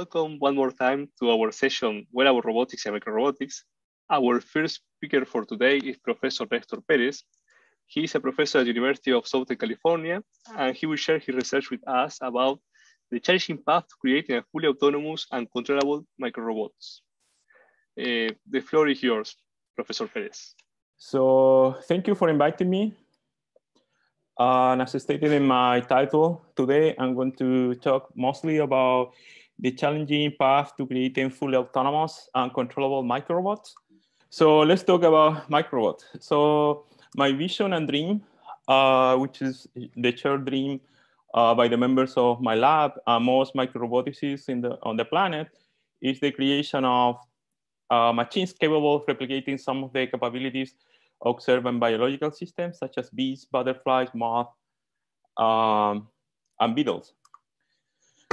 welcome one more time to our session, Wearable Robotics and Microrobotics. Our first speaker for today is Professor Néstor Pérez. He is a professor at the University of Southern California, and he will share his research with us about the challenging path to creating a fully autonomous and controllable microrobots. The floor is yours, Professor Pérez. So thank you for inviting me. And as I stated in my title, today I'm going to talk mostly about the challenging path to creating fully autonomous and controllable microrobots. So let's talk about microrobots. So my vision and dream, which is the shared dream by the members of my lab and most microroboticists on the planet, is the creation of machines capable of replicating some of the capabilities observed in biological systems such as bees, butterflies, moths, and beetles.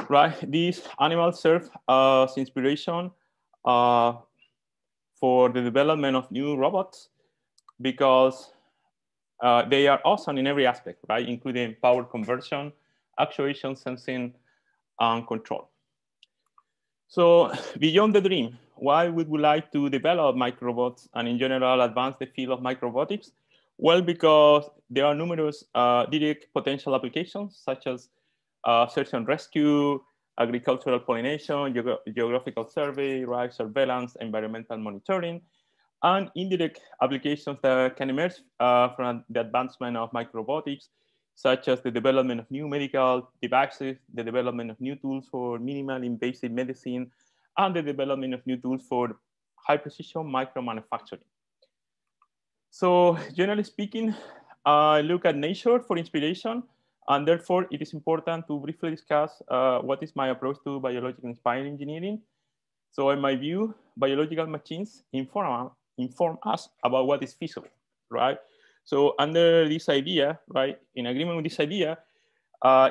Right, these animals serve as inspiration for the development of new robots because they are awesome in every aspect, right, including power conversion, actuation, sensing, and control. So beyond the dream, why would we like to develop microrobots and in general advance the field of microrobotics? Well, because there are numerous direct potential applications such as search and rescue, agricultural pollination, geographical survey, right, surveillance, environmental monitoring, and indirect applications that can emerge from the advancement of microrobotics, such as the development of new medical devices, the development of new tools for minimal invasive medicine, and the development of new tools for high precision micro manufacturing. So generally speaking, I look at nature for inspiration, and therefore it is important to briefly discuss what is my approach to biological inspired engineering. So in my view, biological machines inform us about what is feasible, right? So under this idea, right, in agreement with this idea,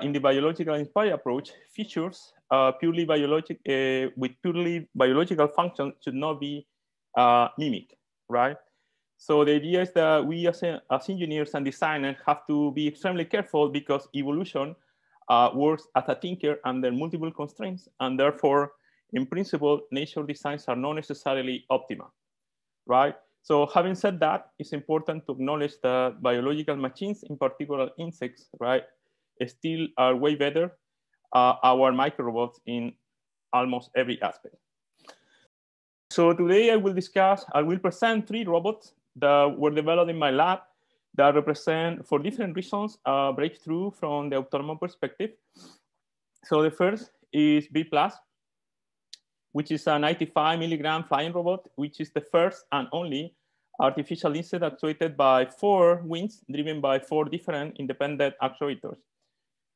in the biological inspired approach, features with purely biological function should not be mimicked, right? So the idea is that we as engineers and designers have to be extremely careful because evolution works as a thinker under multiple constraints, and therefore, in principle, nature designs are not necessarily optimal, right? So having said that, it's important to acknowledge that biological machines, in particular insects, right, still are way better our microrobots in almost every aspect. So today I will present three robots that were developed in my lab that represent, for different reasons, a breakthrough from the autonomous perspective. So the first is Bee+, which is a 95 milligram flying robot, which is the first and only artificial insect actuated by 4 wings, driven by 4 different independent actuators,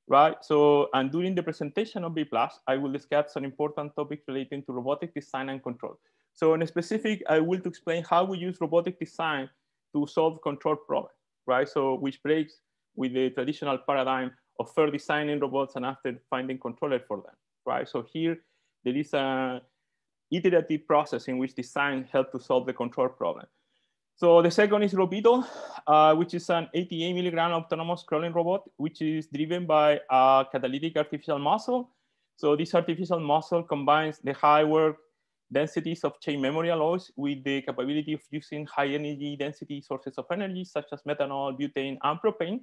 right? So, and during the presentation of Bee+, I will discuss some important topics relating to robotic design and control. So in specific, I will explain how we use robotic design to solve control problems, right? So which breaks with the traditional paradigm of first designing robots and after finding controller for them, right? So here there is an iterative process in which design helps to solve the control problem. So the second is RoBeetle, which is an 88 milligram autonomous crawling robot, which is driven by a catalytic artificial muscle. So this artificial muscle combines the high work densities of chain memory alloys with the capability of using high energy density sources of energy, such as methanol, butane, and propane.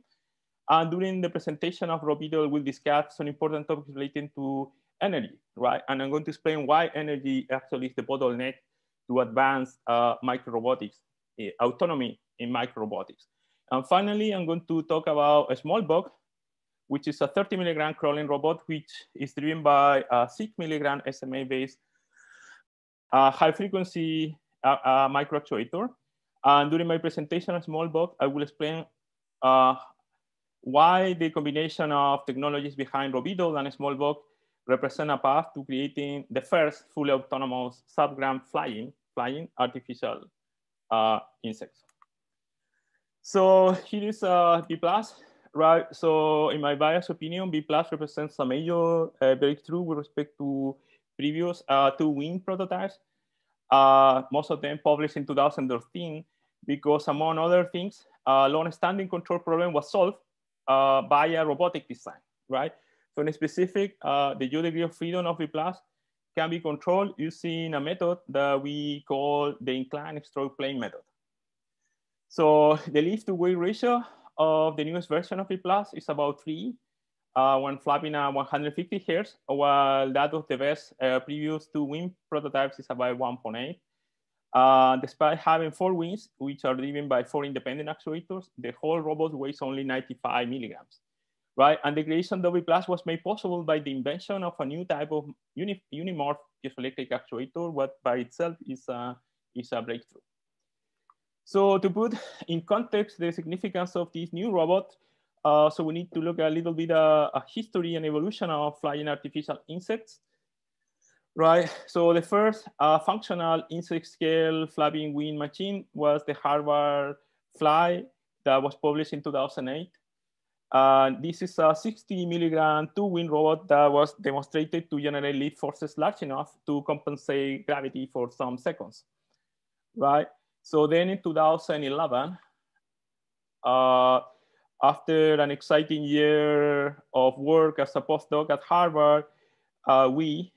And during the presentation of RoBeetle, we'll discuss some important topics relating to energy, right? And I'm going to explain why energy actually is the bottleneck to advance microrobotics. Autonomy in microrobotics. And finally, I'm going to talk about a SMALLBug, which is a 30 milligram crawling robot, which is driven by a 6 milligram SMA-based high-frequency microactuator. And during my presentation on SMALLBug, I will explain why the combination of technologies behind RoBeetle and SMALLBug represent a path to creating the first fully autonomous sub-gram flying artificial insects. So here is Bee+, right? So in my biased opinion, Bee+ represents a major breakthrough with respect to previous 2-wing prototypes, most of them published in 2013, because among other things, a long-standing control problem was solved via robotic design, right? So in specific, the degree of freedom of Bee+ can be controlled using a method that we call the inclined stroke plane method. So the lift to weight ratio of the newest version of Bee+ is about 3 when flapping at 150 hertz, while that of the best previous 2 wing prototypes is about 1.8. Despite having 4 wings, which are driven by 4 independent actuators, the whole robot weighs only 95 milligrams. Right? And the creation of Bee+ was made possible by the invention of a new type of unimorph piezoelectric actuator, what by itself is a breakthrough. So to put in context the significance of this new robot, so we need to look a little bit a history and evolution of flying artificial insects. Right, so the first functional insect scale flapping wing machine was the Harvard Fly that was published in 2008. This is a 60 milligram 2-wing robot that was demonstrated to generate lift forces large enough to compensate gravity for some seconds, right? So then in 2011, after an exciting year of work as a postdoc at Harvard, I work,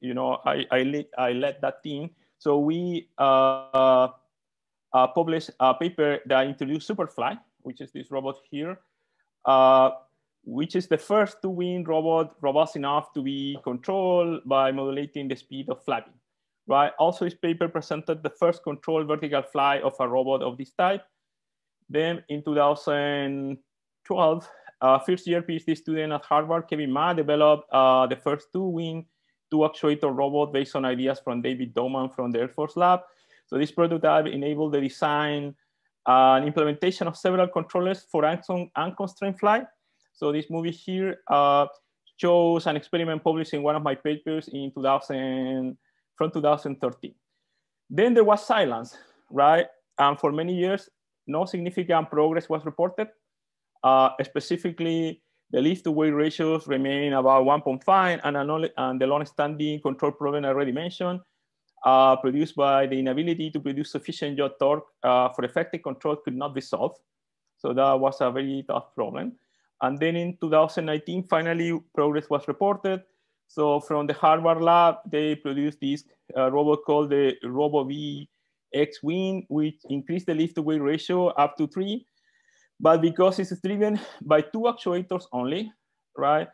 you know, I led that team. So we published a paper that introduced Superfly, which is this robot here, which is the first 2-wing robot robust enough to be controlled by modulating the speed of flapping, right? Also, this paper presented the first controlled vertical fly of a robot of this type. Then in 2012, first year PhD student at Harvard, Kevin Ma, developed the first 2-wing, 2-actuator robot based on ideas from David Doman from the Air Force Lab. So this prototype enabled the design and implementation of several controllers for unconstrained flight. So this movie here shows an experiment published in one of my papers in 2013. Then there was silence, right? And for many years, no significant progress was reported. Specifically, the lift to weight ratios remain about 1.5 and the long-standing control problem I already mentioned, produced by the inability to produce sufficient yaw torque for effective control could not be solved. So that was a very tough problem. And then in 2019, finally, progress was reported. So from the Harvard lab, they produced this robot called the RoboVX wing, which increased the lift to weight ratio up to 3. But because it's driven by 2 actuators only, right?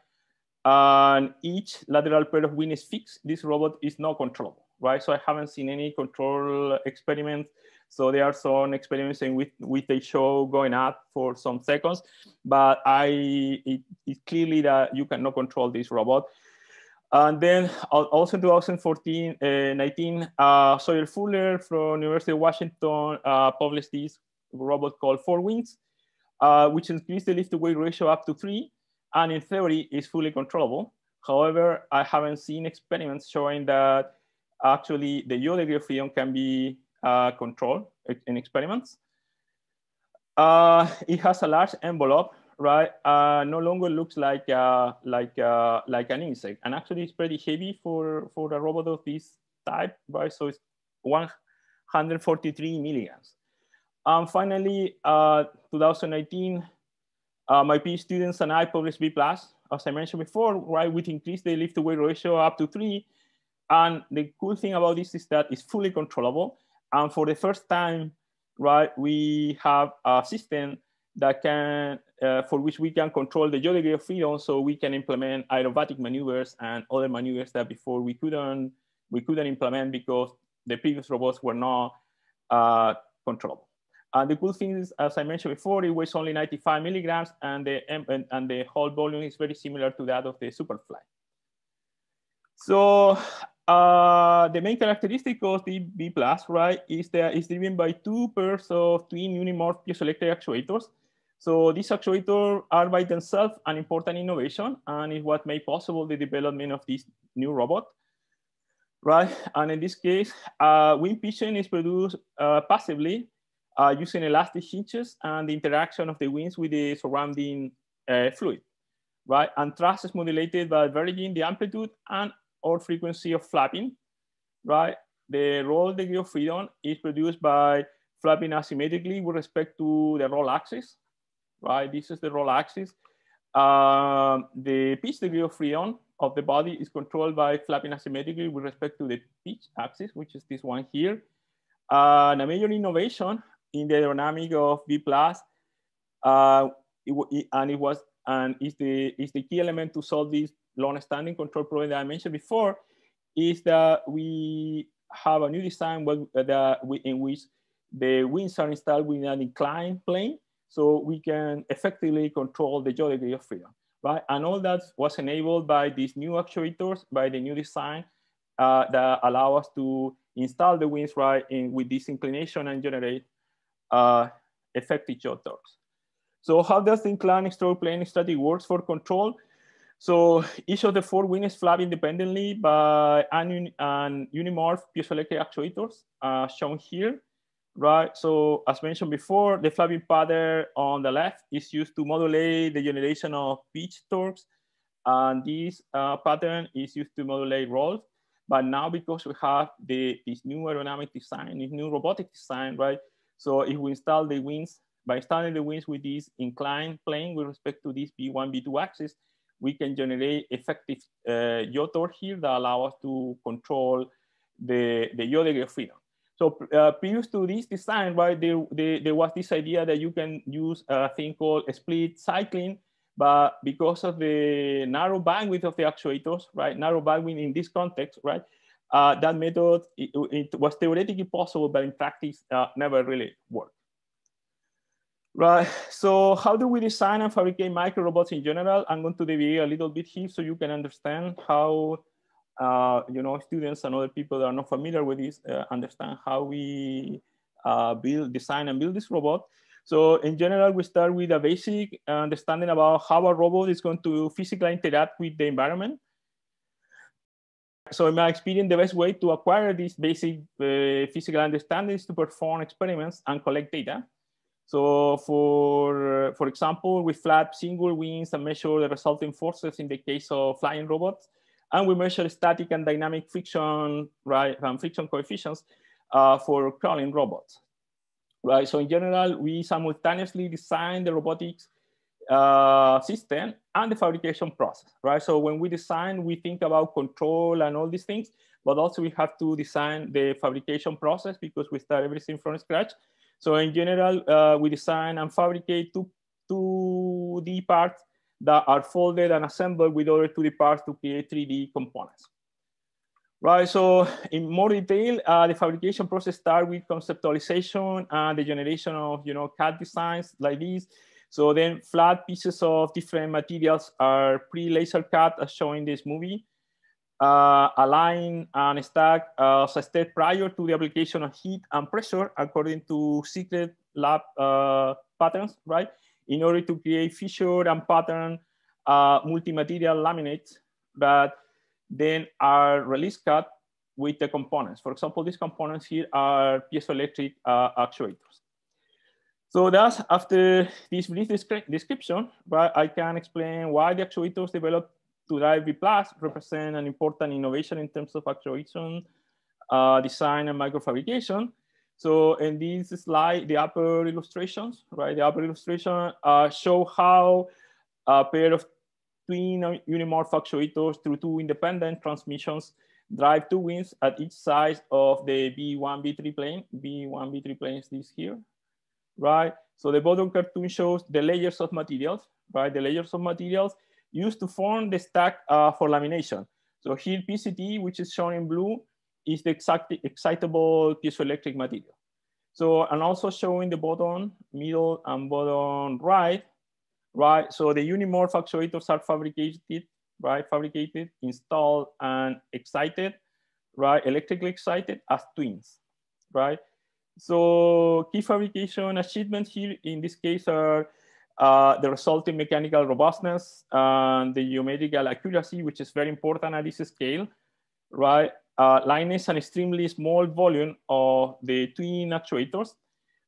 And each lateral pair of wings is fixed, this robot is not controllable, right? So I haven't seen any control experiments. So there are some experiments in which they show going up for some seconds, but it's clearly that you cannot control this robot. And then also in 2019, Sawyer Fuller from University of Washington published this robot called Four Wings, which increased the lift to weight ratio up to 3, and in theory is fully controllable. However, I haven't seen experiments showing that actually the yaw degree of freedom can be controlled in experiments. It has a large envelope, right? No longer looks like an insect, and actually it's pretty heavy for a robot of this type, right? So it's 143 milligrams. And finally, 2019, my PhD students and I published Bee+, as I mentioned before, right? We increased the lift to weight ratio up to 3. And the cool thing about this is that it's fully controllable. And for the first time, right, we have a system that can, for which we can control the yaw degree of freedom, so we can implement aerobatic maneuvers and other maneuvers that before we couldn't implement because the previous robots were not controllable. The cool thing is, as I mentioned before, it weighs only 95 milligrams, and the whole volume is very similar to that of the Superfly. So the main characteristic of the Bee+, right, is that it's driven by 2 pairs of twin unimorph piezoelectric actuators. So these actuators are by themselves an important innovation, and is what made possible the development of this new robot. Right, and in this case, wind pitching is produced passively, using elastic hinges and the interaction of the wings with the surrounding fluid, right? And thrust is modulated by varying the amplitude and or frequency of flapping, right? The roll degree of freedom is produced by flapping asymmetrically with respect to the roll axis, right? This is the roll axis. The pitch degree of freon of the body is controlled by flapping asymmetrically with respect to the pitch axis, which is this one here. And a major innovation in the aerodynamic of B+, is the key element to solve this long-standing control problem that I mentioned before, is that we have a new design in which the wings are installed within an inclined plane, so we can effectively control the yaw degree of freedom, right? And all that was enabled by these new actuators, by the new design that allow us to install the wings right in with this inclination and generate effective yaw torques. So how does the inclined external plane strategy works for control? So each of the four wings flap independently by an unimorph piezoelectric actuators shown here, right? So as mentioned before, the flapping pattern on the left is used to modulate the generation of pitch torques. And this pattern is used to modulate roll. But now because we have this new aerodynamic design, this new robotic design, right? So if we install the wings, by installing the wings with this inclined plane with respect to this B1, B2 axis, we can generate effective yaw torque here that allow us to control the yaw degree of freedom. So previous to this design, right, there was this idea that you can use a thing called split cycling, but because of the narrow bandwidth of the actuators, right, narrow bandwidth in this context, right, that method, it was theoretically possible, but in practice never really worked. Right, so how do we design and fabricate micro robots in general? I'm going to deviate a little bit here so you can understand how, you know, students and other people that are not familiar with this understand how we design and build this robot. So in general, we start with a basic understanding about how a robot is going to physically interact with the environment. So in my experience, the best way to acquire this basic physical understanding is to perform experiments and collect data. So for example, we flap single wings and measure the resulting forces in the case of flying robots. And we measure static and dynamic friction, right, and friction coefficients for crawling robots, right? So in general, we simultaneously design the robotics system and the fabrication process, right? So when we design, we think about control and all these things, but also we have to design the fabrication process because we start everything from scratch. So in general, we design and fabricate 2D parts that are folded and assembled with other 2D parts to create 3D components. Right, so in more detail, the fabrication process starts with conceptualization and the generation of, you know, CAD designs like these. So then flat pieces of different materials are pre-laser cut as shown in this movie. Align and stack as a step prior to the application of heat and pressure according to secret lab patterns, right? In order to create fissure and pattern multi-material laminates that then are release cut with the components. For example, these components here are piezoelectric actuators. So that's after this brief description, right? I can explain why the actuators developed to drive B+ represent an important innovation in terms of actuation, design, and microfabrication. So in this slide, the upper illustrations, right? The upper illustration show how a pair of twin unimorph actuators through two independent transmissions drive two wings at each side of the B1, B3 plane. B1, B3 plane is this here, right? So the bottom cartoon shows the layers of materials, right? The layers of materials used to form the stack for lamination. So here PCT, which is shown in blue, is the excitable piezoelectric material. So, and also showing the bottom, middle, and bottom right, right? So the unimorph actuators are fabricated, right? Fabricated, installed, and excited, right? Electrically excited as twins, right? So key fabrication achievements here in this case are the resulting mechanical robustness and the geometrical accuracy, which is very important at this scale, right? Lightness and extremely small volume of the twin actuators.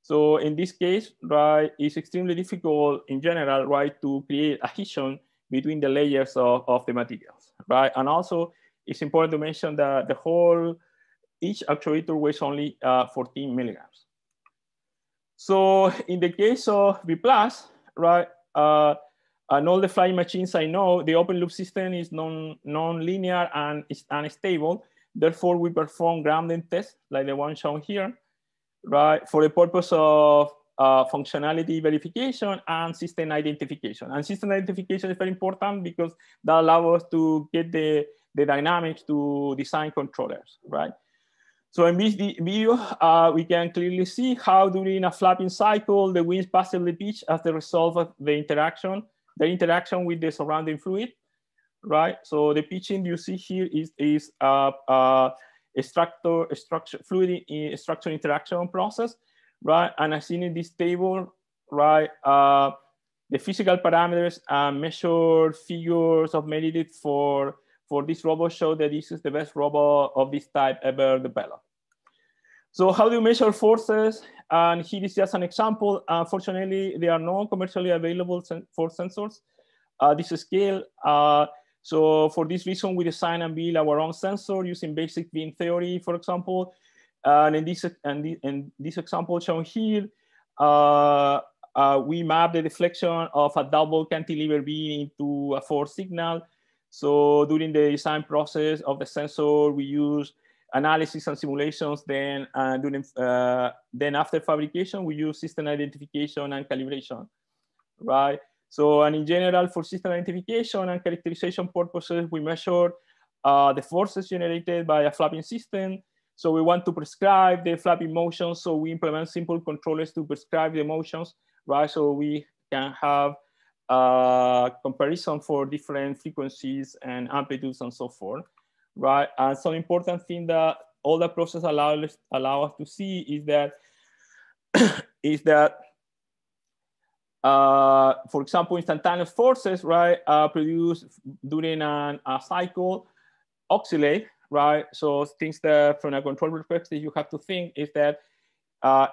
So in this case, right, it's extremely difficult in general, right, to create adhesion between the layers of the materials, right? And also it's important to mention that the whole, each actuator weighs only 14 milligrams. So in the case of B+, right, And all the flying machines I know, the open loop system is non-linear and it's unstable. Therefore, we perform grounding tests like the one shown here, right, for the purpose of functionality verification and system identification. And system identification is very important because that allows us to get the dynamics to design controllers, right? So in this video, we can clearly see how during a flapping cycle, the wings passively pitch as the result of the interaction with the surrounding fluid, right? So the pitching you see here is a fluid structure interaction process, right? And I've seen in this table, right, the physical parameters and measured figures submitted for this robot show that this is the best robot of this type ever developed. So how do you measure forces? And here is just an example. Unfortunately, there are no commercially available force sensors this scale. So for this reason, we design and build our own sensor using basic beam theory, for example. And in this example shown here, we map the deflection of a double cantilever beam into a force signal. So during the design process of the sensor, we use analysis and simulations. Then then after fabrication, we use system identification and calibration, right? So, and in general, for system identification and characterization purposes, we measure the forces generated by a flapping system. So we want to prescribe the flapping motions. So we implement simple controllers to prescribe the motions, right? So we can have comparison for different frequencies and amplitudes and so forth, right? And some important thing that all the process allow us to see is that, for example, instantaneous forces, right, produced during a cycle oscillate, right? So things that from a control perspective, you have to think is that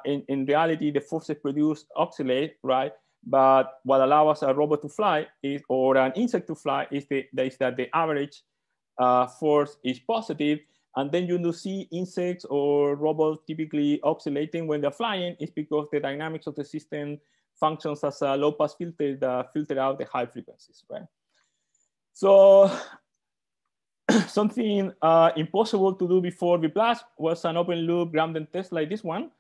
in reality, the forces produced oscillate, right? But what allows a robot to fly is, or an insect to fly is that the average force is positive. And then you do see insects or robots typically oscillating when they're flying is because the dynamics of the system functions as a low pass filter that filter out the high frequencies, right? So something impossible to do before Bee+ was an open loop grounding test like this one.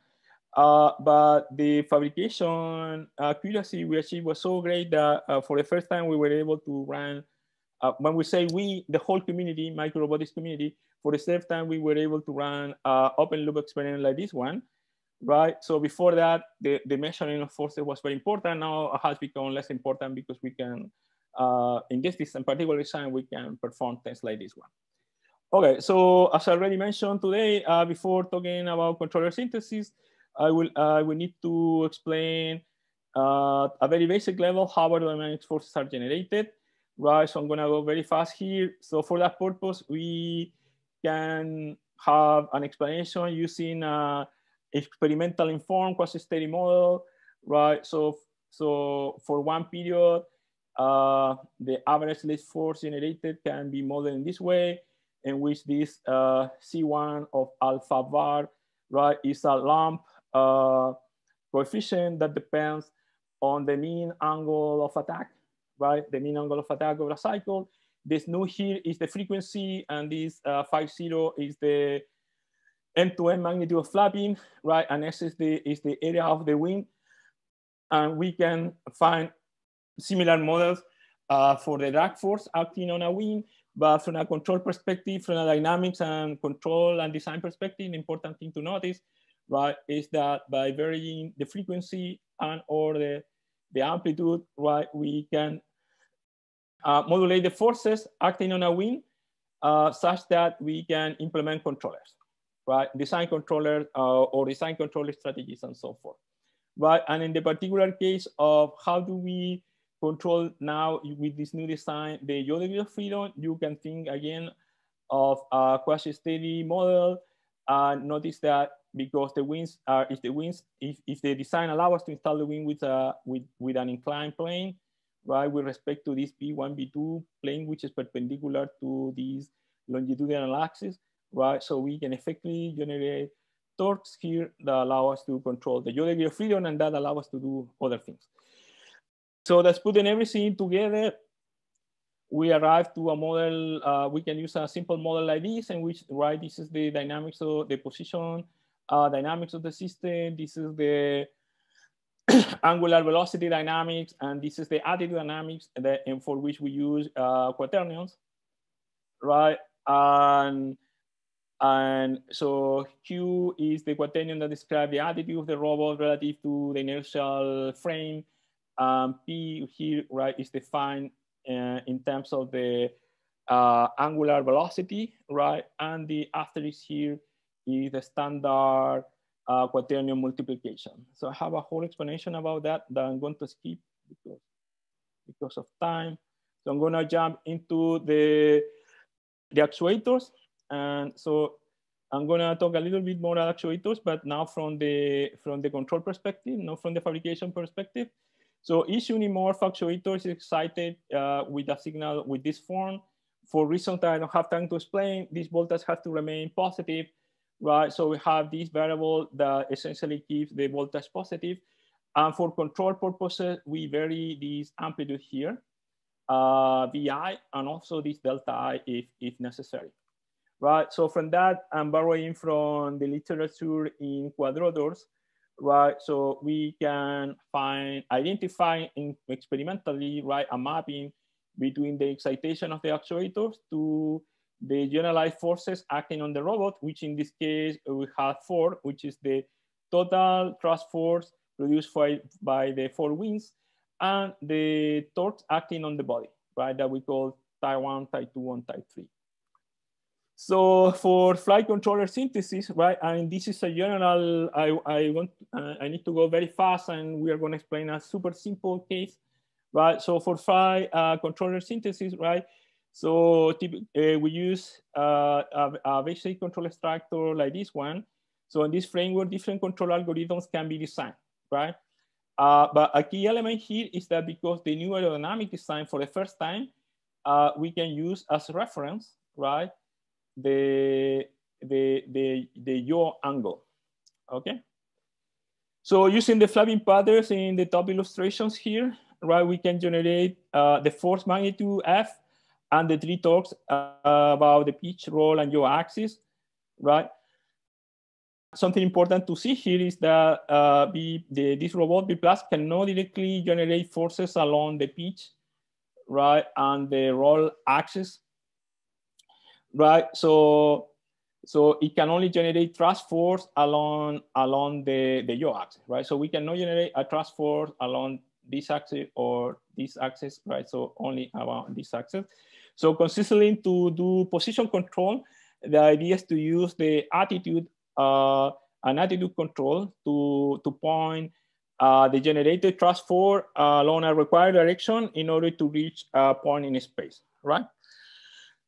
But the fabrication accuracy we achieved was so great that for the first time we were able to run, when we say we, the whole community, micro-robotics community, for the first time we were able to run open loop experiment like this one, right? So before that, the measuring of forces was very important. Now it has become less important because we can, in this particular design, we can perform tests like this one. Okay, so as I already mentioned today, before talking about controller synthesis, I will need to explain a very basic level how aerodynamic forces are generated, right? So I'm going to go very fast here. So for that purpose, we can have an explanation using an experimental informed quasi-steady model, right? So for one period, the average lift force generated can be modeled in this way, in which this C1 of alpha bar, right, is a lump coefficient that depends on the mean angle of attack, right? The mean angle of attack over a cycle. This new here is the frequency, and this 5,0 is the end-to-end magnitude of flapping, right? And S is the area of the wing. And we can find similar models for the drag force acting on a wing, but from a control perspective, from a dynamics and control and design perspective, an important thing to notice, right, is that by varying the frequency and or the amplitude, right, we can modulate the forces acting on a wing such that we can implement controllers, right, design controllers or design controller strategies and so forth, right? And in the particular case of how do we control now with this new design, the degree of freedom, you can think again of a quasi-steady model. Notice that because the wings are, if the design allows us to install the wing with an inclined plane, right, with respect to this B1, B2 plane, which is perpendicular to this longitudinal axis, right? So we can effectively generate torques here that allow us to control the degree of freedom, and that allows us to do other things. So that's putting everything together. We arrived to a model. We can use a simple model like this, in which, right, this is the dynamics of the position, dynamics of the system. This is the angular velocity dynamics, and this is the attitude dynamics that, and for which we use quaternions, right? And so Q is the quaternion that describes the attitude of the robot relative to the inertial frame. P here, right, is defined in terms of the angular velocity, right? And the asterisk here is the standard quaternion multiplication. So I have a whole explanation about that that I'm going to skip because of time. So I'm gonna jump into the actuators. And so I'm gonna talk a little bit more about actuators, but now from the control perspective, not from the fabrication perspective. So each unimorph actuator is excited with a signal with this form. For reasons that I don't have time to explain, these voltage have to remain positive, right? So we have this variable that essentially keeps the voltage positive. And for control purposes, we vary this amplitude here, VI, and also this delta I if necessary, right? So from that, I'm borrowing from the literature in quadrotors, right? So we can identify experimentally, right, a mapping between the excitation of the actuators to the generalized forces acting on the robot, which in this case we have four, which is the total thrust force produced by the four wings and the torques acting on the body, right, that we call Type 1, Type 2, and Type 3. So for flight controller synthesis, right, and this is a general, I need to go very fast, and we are going to explain a super simple case, right? So for flight controller synthesis, right, so we use a basic control structure like this one. So in this framework, different control algorithms can be designed, right? But a key element here is that because the new aerodynamic design for the first time, we can use as reference, right, the yaw angle, okay? So using the flapping patterns in the top illustrations here, right, we can generate the force magnitude F and the three torques about the pitch, roll, and yaw axis, right? Something important to see here is that this robot B+ cannot directly generate forces along the pitch, right, and the roll axis, right? So it can only generate thrust force along the yaw axis, right? So we cannot generate a thrust force along this axis or this axis, right? So only around this axis. So consistently to do position control, the idea is to use the attitude and attitude control to point the generated thrust force along a required direction in order to reach a point in space, right?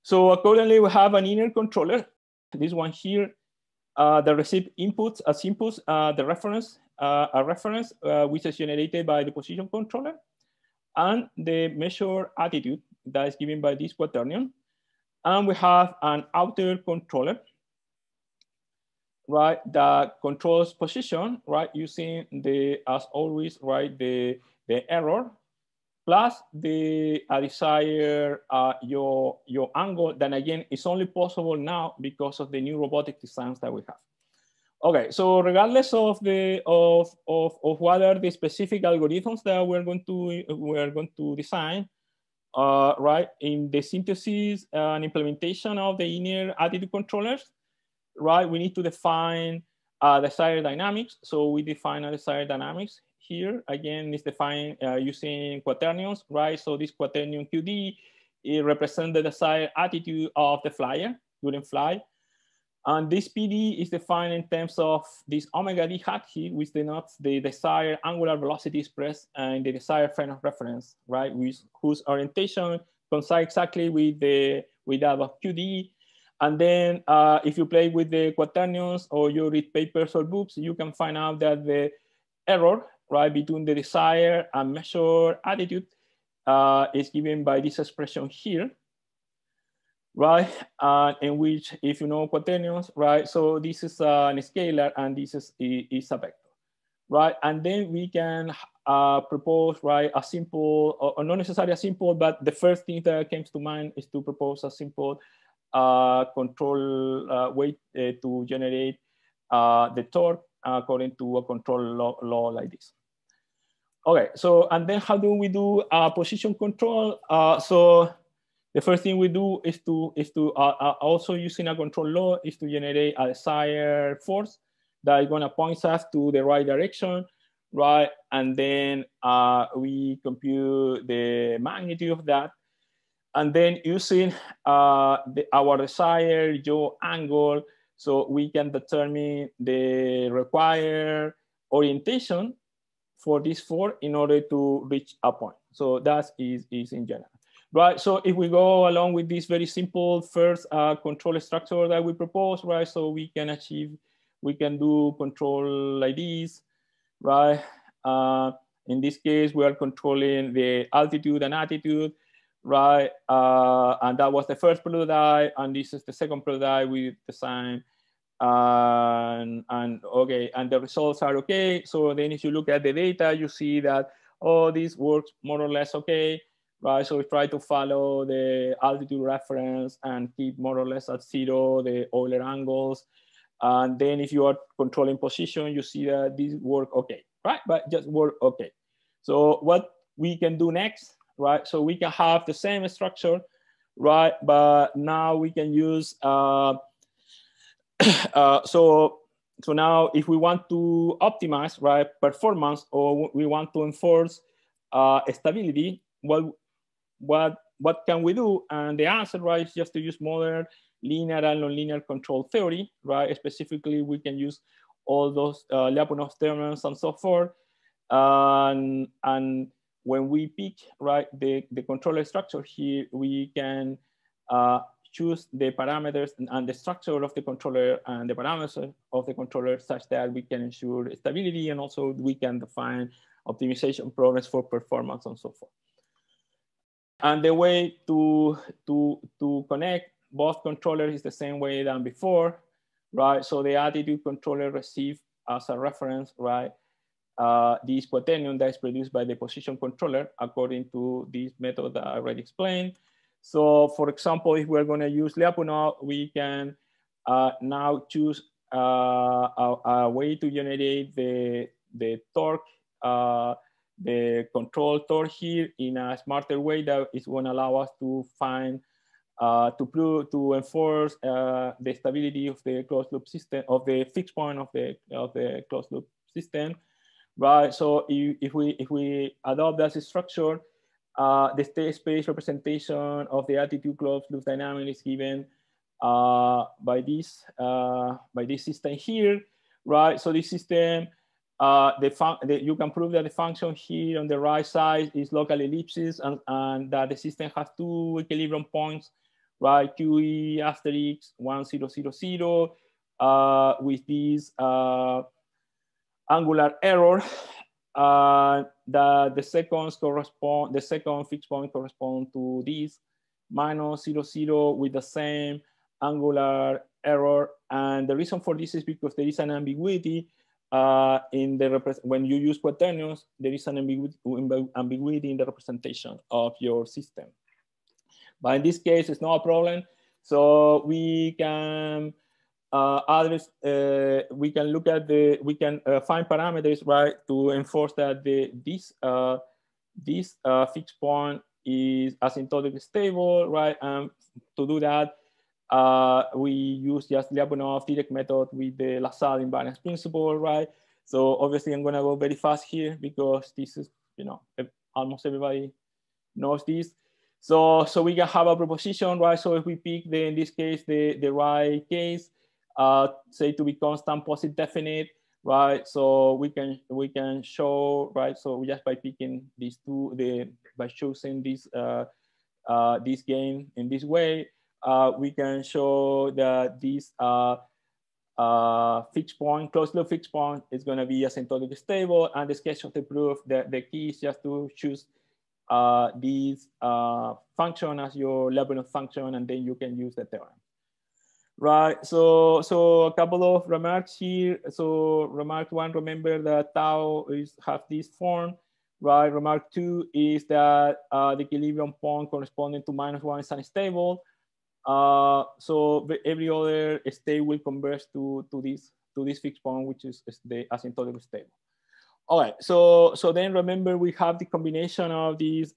So accordingly, we have an inner controller, this one here, that receives inputs as inputs, a reference which is generated by the position controller, and the measure attitude that is given by this quaternion. And we have an outer controller, right, that controls position, right, using the, as always, right, the error, plus the desired your angle, then again, it's only possible now because of the new robotic designs that we have. Okay, so regardless of what are the specific algorithms that we're going to design, right, in the synthesis and implementation of the inner attitude controllers, right, we need to define desired dynamics. So we define a desired dynamics. Here again is defined using quaternions, right? So this quaternion QD, it represents the desired attitude of the flyer during flight, and this PD is defined in terms of this omega d hat here, which denotes the desired angular velocity expressed and the desired frame of reference, right? Whose orientation coincides exactly with that of QD. And then if you play with the quaternions or you read papers or books, you can find out that the error, right, between the desired and measured attitude is given by this expression here, right? In which, if you know quaternions, right, so this is an scalar and this is a vector, right? And then we can propose, right, a simple, or not necessarily a simple, but the first thing that came to mind is to propose a simple control way to generate the torque according to a control law like this. Okay, so, and then how do we do position control? So the first thing we do is to, also using a control law is to generate a desired force that is gonna point us to the right direction, right? And then we compute the magnitude of that. And then using our desired yaw angle, so we can determine the required orientation for this force in order to reach a point. So that is in general, right? So if we go along with this very simple first control structure that we propose, right? So we can achieve, we can do control like this, right? In this case, we are controlling the altitude and attitude, right? And that was the first prototype, and this is the second prototype we designed. And okay, and the results are okay. So then if you look at the data, you see that, oh, this works more or less okay, right? So we try to follow the altitude reference and keep more or less at zero the Euler angles. And then if you are controlling position, you see that these work okay, right? But just work okay. So what we can do next, right? So we can have the same structure, right? But now we can use, so now if we want to optimize, right, performance, or we want to enforce stability, what can we do? And the answer, right, is just to use modern linear and nonlinear control theory, right? Specifically, we can use all those Lyapunov theorems and so forth. And when we pick, right, the controller structure here, we can choose the parameters and the structure of the controller and the parameters of the controller such that we can ensure stability, and also we can define optimization problems for performance and so forth. And the way to connect both controllers is the same way than before, right? So the attitude controller receives as a reference, right, this quaternion that is produced by the position controller according to this method that I already explained. So for example, if we're going to use Lyapunov, we can now choose a way to generate the torque, the control torque here in a smarter way that is going to allow us to find, to enforce the stability of the closed loop system, of the fixed point of the closed loop system, right? So if we adopt that structure, the state space representation of the attitude closed loop dynamic is given by this system here, right? So this system, you can prove that the function here on the right side is local ellipses, and that the system has two equilibrium points, right? QE asterisk 1000, with this angular error. That the second fixed point corresponds to this minus 00 with the same angular error. And the reason for this is because there is an ambiguity in the, when you use quaternions, there is an ambiguity in the representation of your system. But in this case, it's not a problem. So we can find parameters, right, to enforce that this fixed point is asymptotically stable, right? And to do that, we use just Lyapunov direct method with the LaSalle invariance principle, right? So obviously I'm gonna go very fast here because this is, you know, almost everybody knows this. So we can have a proposition, right? So if we pick in this case, the right case, say to be constant positive definite, right? So we can show, right? So just by picking these two, by choosing this game in this way, we can show that this fixed point, closed loop fixed point, is going to be asymptotically stable. And the sketch of the proof, the key is just to choose this function as your Lyapunov function, and then you can use the theorem. Right, so a couple of remarks here. So remark one, remember that tau has this form, right? Remark 2 is that the equilibrium point corresponding to -1 is unstable. So every other state will converge to this fixed point, which is the asymptotically stable. All right, so then remember we have the combination of these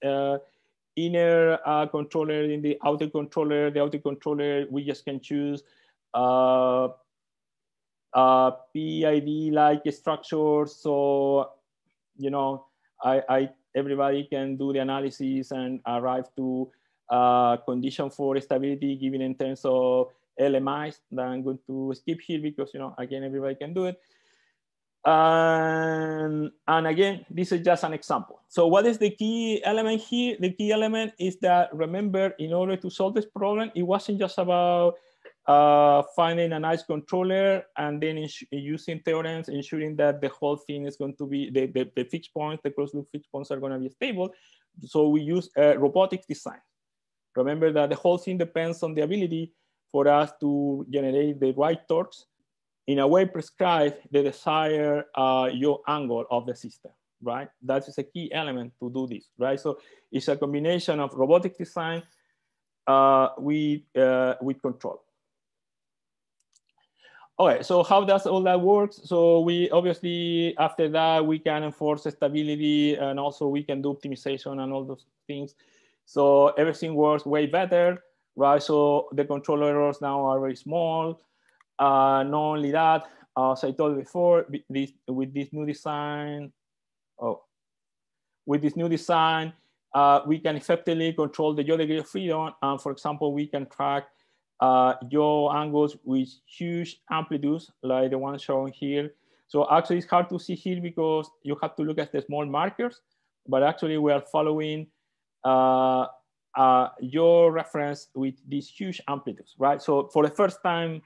inner controller and the outer controller. The outer controller, we just can choose PID-like structure. So, you know, everybody can do the analysis and arrive to condition for stability given in terms of LMIs that I'm going to skip here because, you know, again, everybody can do it. And again, this is just an example. So what is the key element here? The key element is that, remember, in order to solve this problem, it wasn't just about finding a nice controller and then using theorems, ensuring that the whole thing is going to be, the fixed points, the closed loop fixed points are going to be stable. So we use robotics design. Remember that the whole thing depends on the ability for us to generate the right torques in a way prescribe the desired yaw angle of the system, right? That is a key element to do this, right? So it's a combination of robotic design with control. Okay, so how does all that work? So we obviously, after that, we can enforce stability and also we can do optimization and all those things. So everything works way better, right? So the control errors now are very small. Not only that, as I told before, with this new design, we can effectively control the yaw degree of freedom. And for example, we can track yaw angles with huge amplitudes, like the one shown here. So actually, it's hard to see here because you have to look at the small markers. But actually, we are following your reference with these huge amplitudes, right? So for the first time,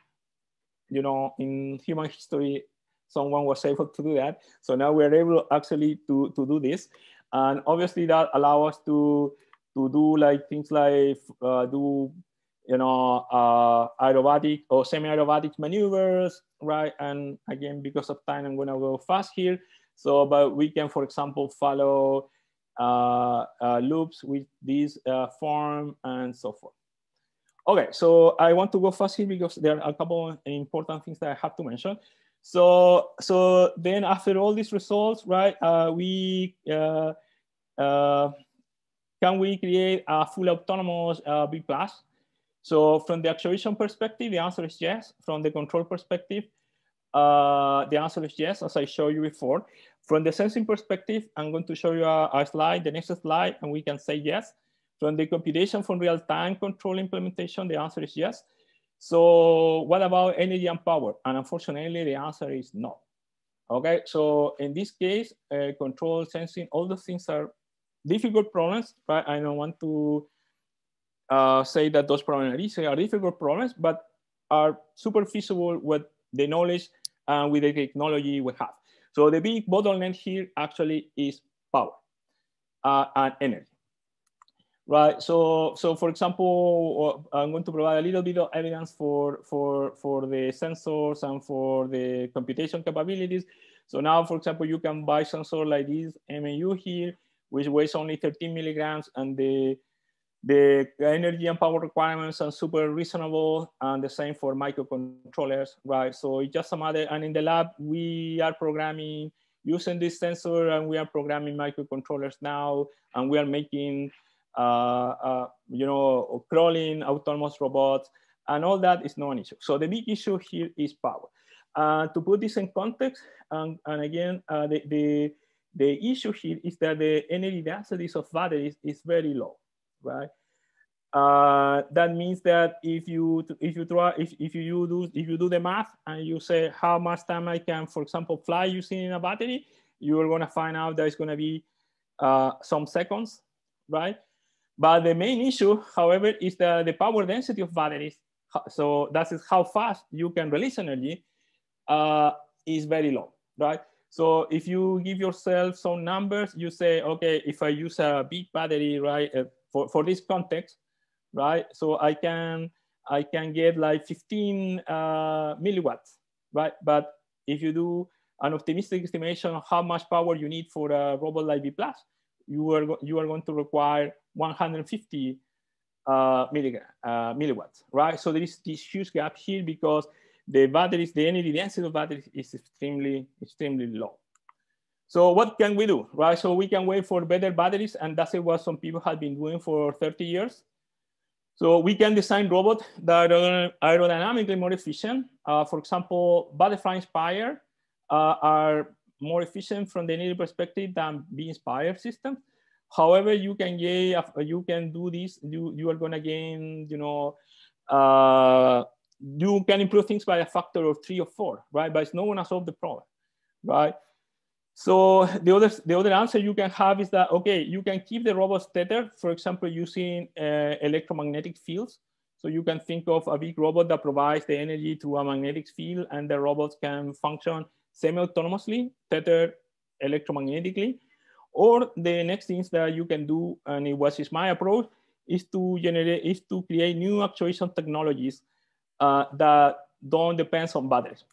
you know, in human history, someone was able to do that. So now we're able actually to do this. And obviously that allows us to do like things like aerobatic or semi-aerobatic maneuvers, right? And again, because of time, I'm gonna go fast here. So, but we can, for example, follow loops with this form and so forth. Okay, so I want to go fast here because there are a couple of important things that I have to mention. So then after all these results, right, can we create a fully autonomous B+? So from the actuation perspective, the answer is yes. From the control perspective, the answer is yes, as I showed you before. From the sensing perspective, I'm going to show you a slide, the next slide, and we can say yes. From the computation from real-time control implementation, the answer is yes. So what about energy and power? And unfortunately, the answer is no. Okay, so in this case, control, sensing, all those things are difficult problems, right? I don't want to say that those problems are difficult problems, but are super feasible with the knowledge and with the technology we have. So the big bottleneck here actually is power and energy. Right, so for example, I'm going to provide a little bit of evidence for the sensors and for the computation capabilities. So now, for example, you can buy sensor like this MAU here, which weighs only 13 milligrams, and the energy and power requirements are super reasonable, and the same for microcontrollers, right? So it's just a matter, and in the lab, we are programming using this sensor, and we are programming microcontrollers now, and we are making crawling autonomous robots, and all that is not an issue. So the big issue here is power. To put this in context, and again, the issue here is that the energy density of batteries is very low, right? That means that if you do the math and you say how much time I can, for example, fly using a battery, you are going to find out that it's going to be some seconds, right? But the main issue, however, is the power density of batteries. So that is how fast you can release energy is very low, right? So if you give yourself some numbers, you say, okay, if I use a big battery, right, for this context, right? So I can get like 15 milliwatts, right? But if you do an optimistic estimation of how much power you need for a robot like Bee+, you are going to require 150 milliwatts, right? So there is this huge gap here because the batteries, the energy density of batteries is extremely low. So what can we do, right? So we can wait for better batteries, and that's what some people have been doing for 30 years. So we can design robots that are aerodynamically more efficient. For example, butterfly-inspired are more efficient from the energy perspective than bee-inspired systems. However, you are gonna gain, you can improve things by a factor of 3 or 4, right? But it's not gonna solve the problem, right? So the other answer you can have is that, okay, you can keep the robots tethered, for example, using electromagnetic fields. So you can think of a big robot that provides the energy through a magnetic field, and the robots can function semi-autonomously, tethered electromagnetically. Or the next things that you can do, and it was my approach, is to create new actuation technologies that don't depend on batteries.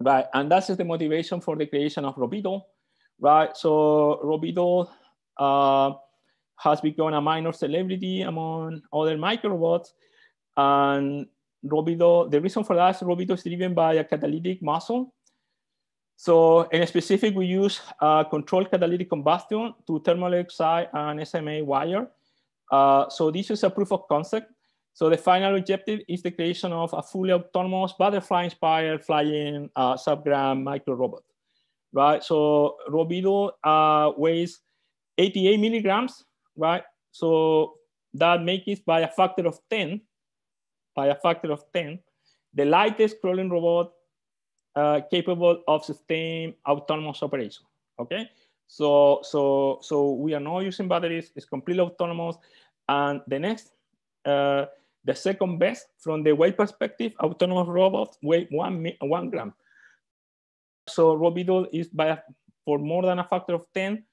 Right, and that's the motivation for the creation of RoBeetle, right? So RoBeetle has become a minor celebrity among other microbots, and RoBeetle, the reason for that is RoBeetle is driven by a catalytic muscle. So in specific, we use controlled catalytic combustion to thermally excite an SMA wire. So this is a proof of concept. So the final objective is the creation of a fully autonomous butterfly-inspired flying sub-gram micro robot, right? So RoBeetle weighs 88 milligrams, right? So that makes it by a factor of 10, the lightest crawling robot capable of sustained autonomous operation, okay? So we are not using batteries, it's completely autonomous. And the next, the second best from the weight perspective, autonomous robots weigh 1 gram. So RoBeetle is for more than a factor of 10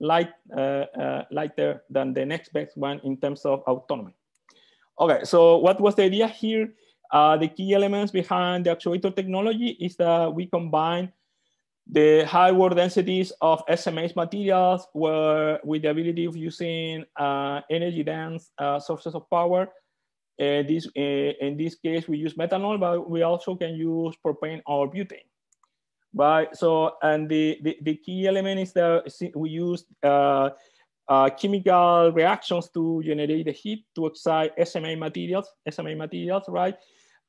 lighter than the next best one in terms of autonomy. Okay, so what was the idea here? The key elements behind the actuator technology is that we combine the high work densities of SMAs materials with the ability of using energy dense sources of power. In this case, we use methanol, but we also can use propane or butane, right? So, and the key element is that we use chemical reactions to generate the heat to excite SMA materials, right?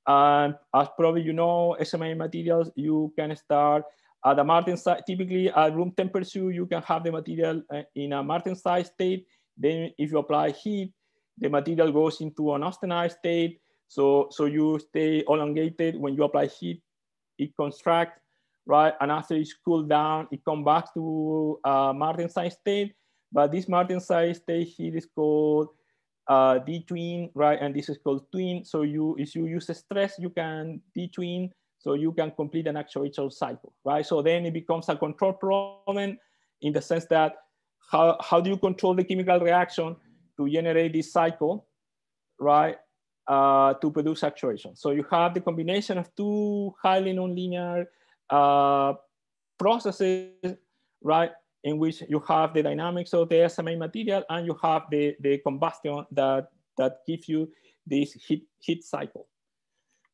And as probably you know, SMA materials, you can start at a martensite, typically at room temperature, you can have the material in a martensite state. Then if you apply heat, the material goes into an austenite state. So you stay elongated. When you apply heat, it contracts, right? And after it's cooled down, it comes back to a martensite state. But this martensite state here is called detween, right? And this is called tween. So if you use stress, you can detween. So you can complete an actuator cycle, right? So then it becomes a control problem in the sense that how do you control the chemical reaction to generate this cycle, right? To produce actuation. So you have the combination of two highly nonlinear processes, right? In which you have the dynamics of the SMA material and you have the combustion that gives you this heat cycle.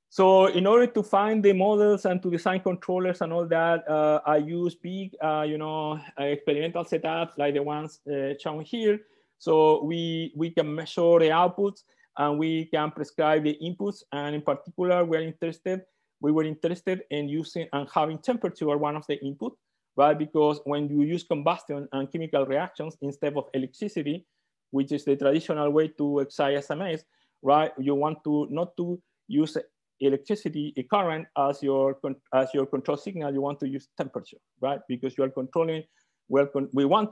So in order to find the models and to design controllers and all that, I use big, experimental setups like the ones shown here. So we can measure the outputs and we can prescribe the inputs. And in particular, we were interested in using and having temperature one of the input, right? Because when you use combustion and chemical reactions instead of electricity, which is the traditional way to excite SMAs, right? You want to not to use electricity current as your control signal. You want to use temperature, right? Because you are controlling. We wanted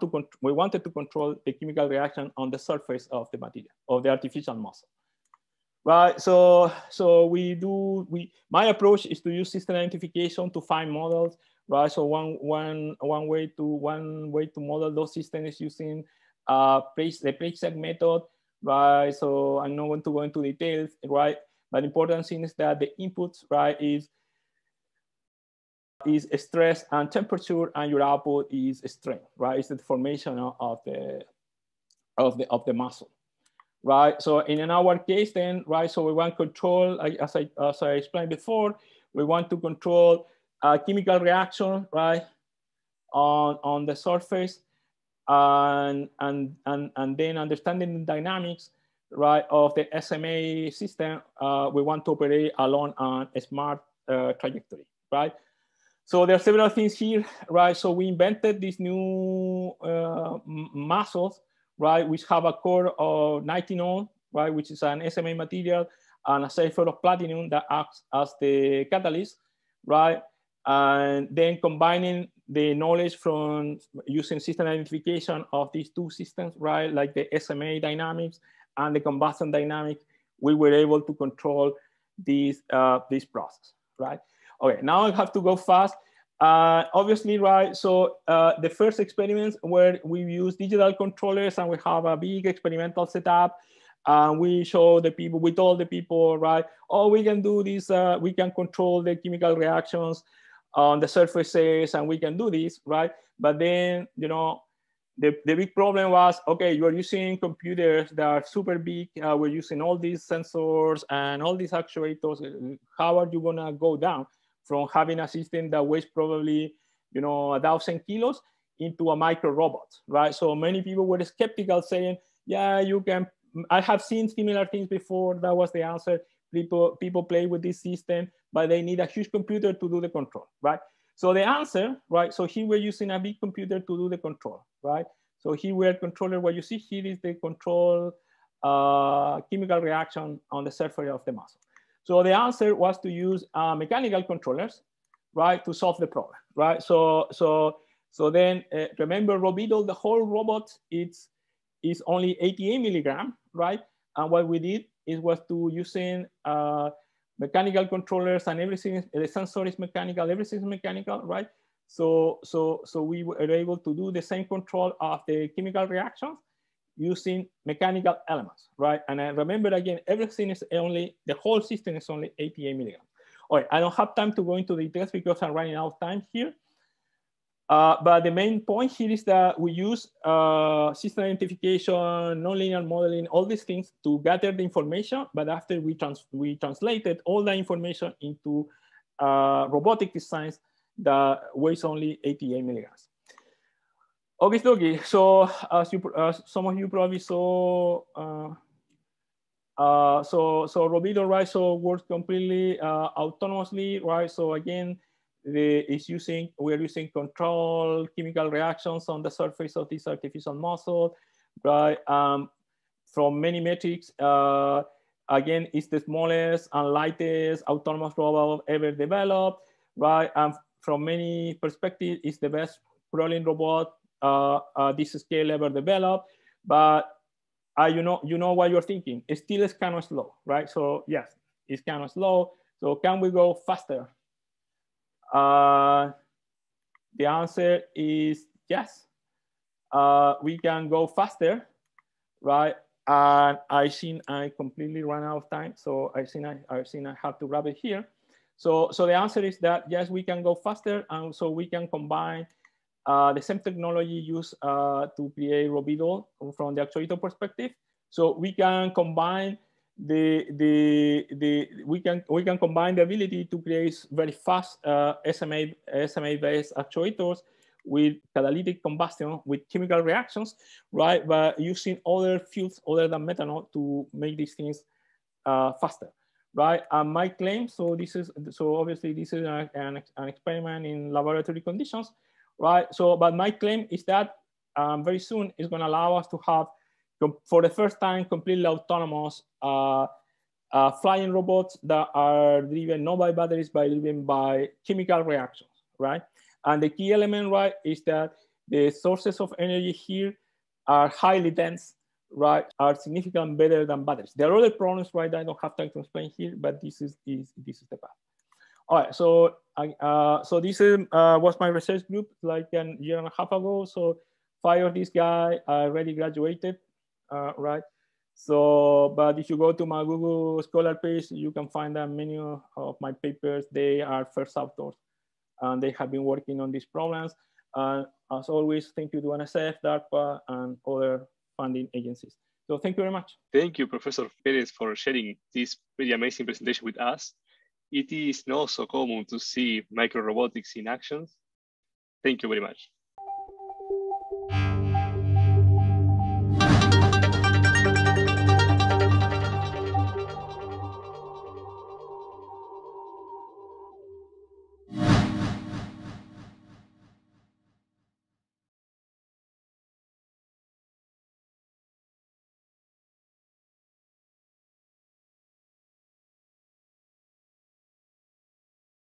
to control the chemical reaction on the surface of the material of the artificial muscle, right? My approach is to use system identification to find models, right? So one way to model those systems is using the Prejsek method, right? So I'm not going to go into details, right? But the important thing is that the inputs, right, is is stress and temperature, and your output is strain, right? It's the formation of the muscle, right? So in our case then, right, so we want control, as I explained before, we want to control a chemical reaction, right, on the surface, and then understanding the dynamics, right, of the SMA system. We want to operate along a smart trajectory, right? So there are several things here, right? So we invented these new muscles, right, which have a core of nitinol, right, which is an SMA material, and a sulfur of platinum that acts as the catalyst, right? And then combining the knowledge from using system identification of these two systems, right, like the SMA dynamics and the combustion dynamics, we were able to control this process, right? Okay, now I have to go fast. Obviously, right, so the first experiments where we use digital controllers, and we have a big experimental setup, and we show the people, we told the people, right, oh, we can do this, we can control the chemical reactions on the surfaces, and we can do this, right? But then, you know, the big problem was, okay, you're using computers that are super big. We're using all these sensors and all these actuators. How are you gonna go down from having a system that weighs probably, you know, 1,000 kilos into a micro robot, right? So many people were skeptical, saying, yeah, you can, I have seen similar things before. That was the answer. People play with this system, but they need a huge computer to do the control, right? So the answer, right? So here we're using a big computer to do the control, right? So here we are controlling, what you see here is the control chemical reaction on the surface of the muscle. So the answer was to use mechanical controllers, right, to solve the problem, right? So then remember RoBeetle, the whole robot is only 88 milligram, right? And what we did was to using mechanical controllers, and everything, the sensor is mechanical, everything is mechanical, right? So we were able to do the same control of the chemical reactions using mechanical elements, right? And I remember again, everything is only, the whole system is only 88 milligrams. All right, I don't have time to go into the details because I'm running out of time here. But the main point here is that we use system identification, nonlinear modeling, all these things to gather the information. But after we translated all the information into robotic designs that weighs only 88 milligrams. Okay, okay. So as you, some of you probably saw, so RoBeetle, right? So works completely autonomously, right? So again, we are using control chemical reactions on the surface of this artificial muscle, right? From many metrics, again, it's the smallest and lightest autonomous robot ever developed, right? And from many perspectives, it's the best crawling robot this scale ever developed. But you know what you're thinking. It still is kind of slow, right? So yes, it's kind of slow. So can we go faster? The answer is yes. We can go faster, right? And I completely ran out of time, so I have to wrap it here. So the answer is that yes, we can go faster, and so we can combine the same technology used to create RoBeetle from the actuator perspective. So we can combine we can combine the ability to create very fast SMA-based actuators with catalytic combustion, with chemical reactions, right? But using other fuels other than methanol to make these things faster, right? And my claim, so obviously this is an experiment in laboratory conditions, right? So, but my claim is that very soon it's going to allow us to have, for the first time, completely autonomous flying robots that are driven not by batteries, but driven by chemical reactions, right? And the key element, right, is that the sources of energy here are highly dense, right, are significantly better than batteries. There are other problems, right, that I don't have time to explain here, but this is the path. All right, so this was my research group like a year and a half ago. So 5 of these guys already graduated. Right, so but if you go to my Google Scholar page, you can find a menu of my papers. They are first authors and they have been working on these problems. As always, thank you to NSF, DARPA, and other funding agencies. So thank you very much. Thank you, Professor Pérez, for sharing this pretty amazing presentation with us. It is not so common to see micro robotics in actions. Thank you very much.